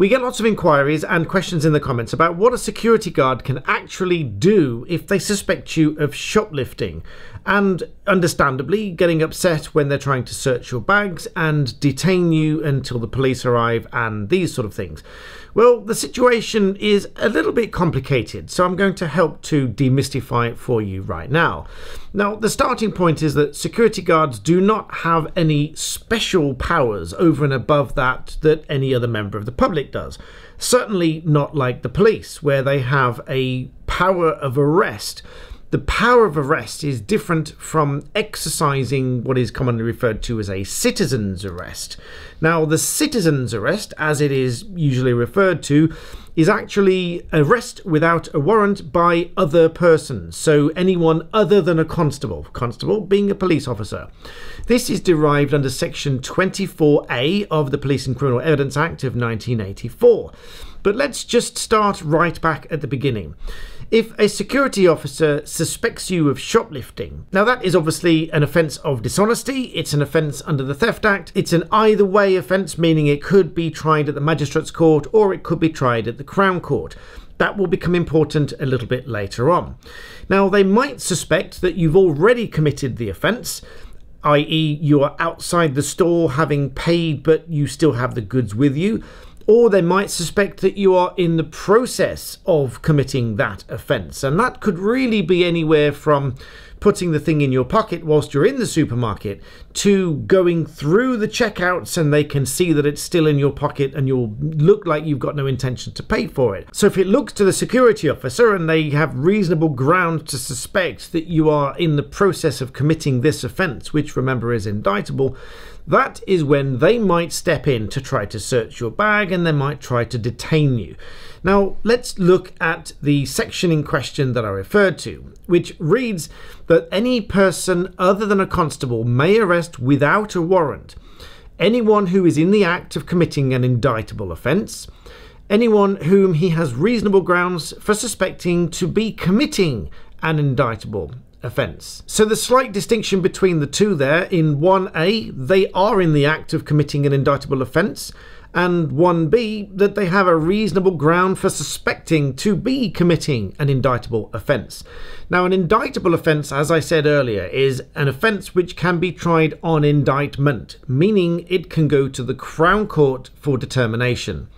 We get lots of inquiries and questions in the comments about what a security guard can actually do if they suspect you of shoplifting, and understandably getting upset when they're trying to search your bags and detain you until the police arrive and these sort of things. Well, the situation is a little bit complicated, so I'm going to help to demystify it for you right now. Now, the starting point is that security guards do not have any special powers over and above that any other member of the public does. Certainly not like the police, where they have a power of arrest. The power of arrest is different from exercising what is commonly referred to as a citizen's arrest. Now, the citizen's arrest, as it is usually referred to, is actually arrest without a warrant by other persons, so anyone other than a constable, constable being a police officer. This is derived under Section 24A of the Police and Criminal Evidence Act of 1984. But let's just start right back at the beginning. If a security officer suspects you of shoplifting, now that is obviously an offence of dishonesty, it's an offence under the Theft Act, it's an either way offence, meaning it could be tried at the Magistrates' Court or it could be tried at the Crown Court. That will become important a little bit later on. Now, they might suspect that you've already committed the offence, i.e. you are outside the store having paid but you still have the goods with you, or they might suspect that you are in the process of committing that offence. And that could really be anywhere from putting the thing in your pocket whilst you're in the supermarket to going through the checkouts and they can see that it's still in your pocket and you'll look like you've got no intention to pay for it. So if it looks to the security officer and they have reasonable ground to suspect that you are in the process of committing this offence, which remember is indictable, that is when they might step in to try to search your bag and they might try to detain you. Now, let's look at the section in question that I referred to, which reads that any person other than a constable may arrest without a warrant anyone who is in the act of committing an indictable offence, anyone whom he has reasonable grounds for suspecting to be committing an indictable offence. So the slight distinction between the two there, in 1A, they are in the act of committing an indictable offence, and 1B, that they have a reasonable ground for suspecting to be committing an indictable offence. Now, an indictable offence, as I said earlier, is an offence which can be tried on indictment, meaning it can go to the Crown Court for determination.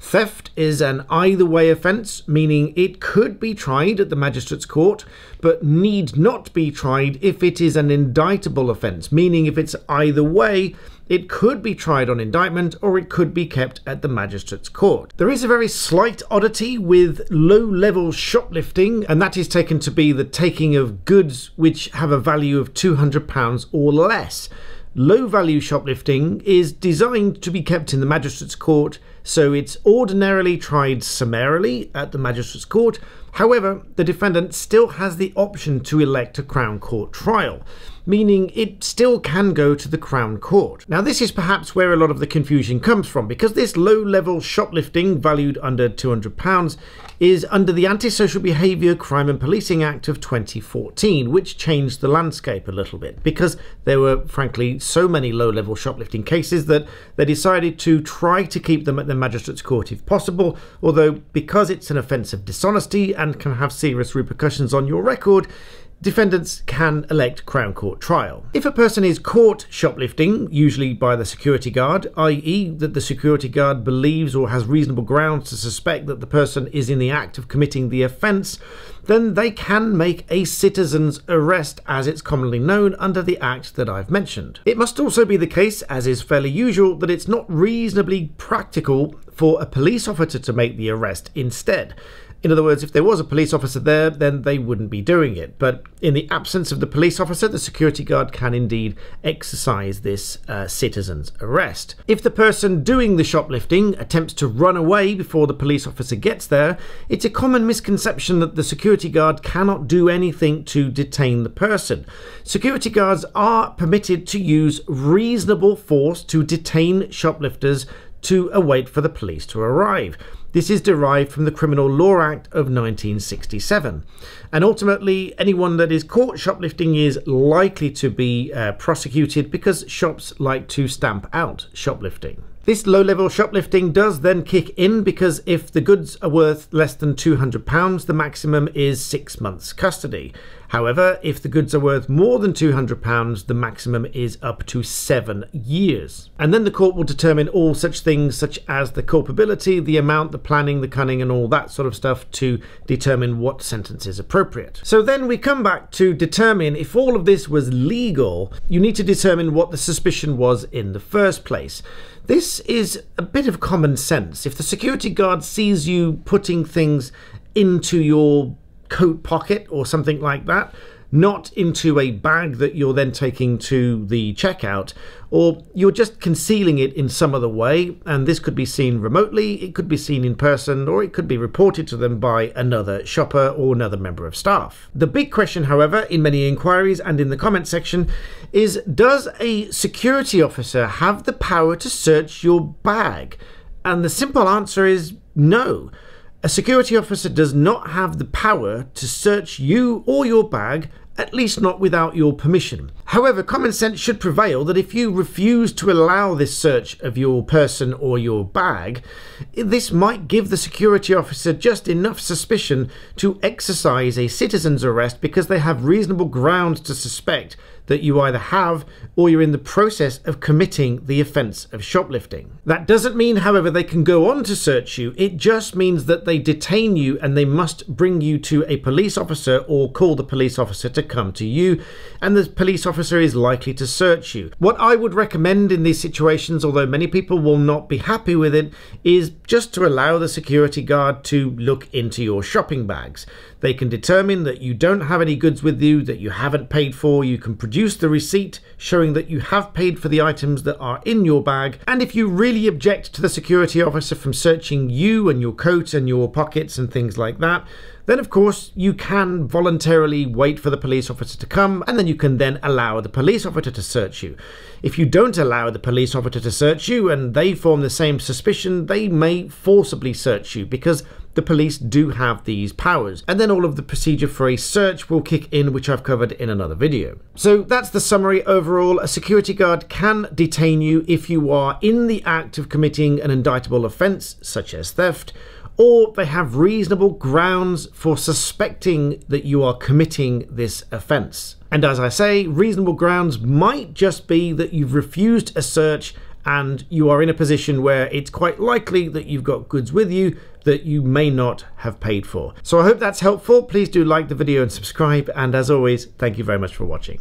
Theft is an either way offence, meaning it could be tried at the Magistrates' Court, but need not be tried if it is an indictable offence, meaning if it's either way, it could be tried on indictment or it could be kept at the Magistrates' Court. There is a very slight oddity with low-level shoplifting, and that is taken to be the taking of goods which have a value of £200 or less. Low-value shoplifting is designed to be kept in the Magistrates' Court, so it's ordinarily tried summarily at the Magistrates' Court. However, the defendant still has the option to elect a Crown Court trial, meaning it still can go to the Crown Court. Now, this is perhaps where a lot of the confusion comes from, because this low-level shoplifting, valued under £200, is under the Antisocial Behaviour, Crime and Policing Act of 2014, which changed the landscape a little bit, because there were, frankly, so many low-level shoplifting cases that they decided to try to keep them at the Magistrates' Court if possible, although because it's an offence of dishonesty and can have serious repercussions on your record, defendants can elect Crown Court trial. If a person is caught shoplifting, usually by the security guard, i.e. that the security guard believes or has reasonable grounds to suspect that the person is in the act of committing the offence, then they can make a citizen's arrest, as it's commonly known under the Act that I've mentioned. It must also be the case, as is fairly usual, that it's not reasonably practical for a police officer to make the arrest instead. In other words, if there was a police officer there, then they wouldn't be doing it. But in the absence of the police officer, the security guard can indeed exercise this citizen's arrest. If the person doing the shoplifting attempts to run away before the police officer gets there, it's a common misconception that the security guard cannot do anything to detain the person. Security guards are permitted to use reasonable force to detain shoplifters to await for the police to arrive. This is derived from the Criminal Law Act of 1967. And ultimately, anyone that is caught shoplifting is likely to be prosecuted because shops like to stamp out shoplifting. This low-level shoplifting does then kick in, because if the goods are worth less than £200, the maximum is 6 months custody. However, if the goods are worth more than £200, the maximum is up to 7 years. And then the court will determine all such things, such as the culpability, the amount, the planning, the cunning, and all that sort of stuff, to determine what sentence is appropriate. So then we come back to determine if all of this was legal. You need to determine what the suspicion was in the first place. This is a bit of common sense. If the security guard sees you putting things into your coat pocket or something like that, not into a bag that you're then taking to the checkout, or you're just concealing it in some other way, and this could be seen remotely, it could be seen in person, or it could be reported to them by another shopper or another member of staff. The big question, however, in many inquiries and in the comment section is, does a security officer have the power to search your bag? And the simple answer is no. A security officer does not have the power to search you or your bag, at least not without your permission. However, common sense should prevail that if you refuse to allow this search of your person or your bag, this might give the security officer just enough suspicion to exercise a citizen's arrest, because they have reasonable grounds to suspect that you either have or you're in the process of committing the offence of shoplifting. That doesn't mean, however, they can go on to search you. It just means that they detain you and they must bring you to a police officer or call the police officer to come to you, and the police officer is likely to search you. What I would recommend in these situations, although many people will not be happy with it, is just to allow the security guard to look into your shopping bags. They can determine that you don't have any goods with you, that you haven't paid for. You can produce the receipt showing that you have paid for the items that are in your bag. And if you really object to the security officer from searching you and your coat and your pockets and things like that, then of course you can voluntarily wait for the police officer to come, and then you can then allow the police officer to search you. If you don't allow the police officer to search you and they form the same suspicion, they may forcibly search you, because the police do have these powers. And then all of the procedure for a search will kick in, which I've covered in another video. So that's the summary overall. A security guard can detain you if you are in the act of committing an indictable offence, such as theft, or they have reasonable grounds for suspecting that you are committing this offence. And as I say, reasonable grounds might just be that you've refused a search and you are in a position where it's quite likely that you've got goods with you that you may not have paid for. So I hope that's helpful. Please do like the video and subscribe, and as always, thank you very much for watching.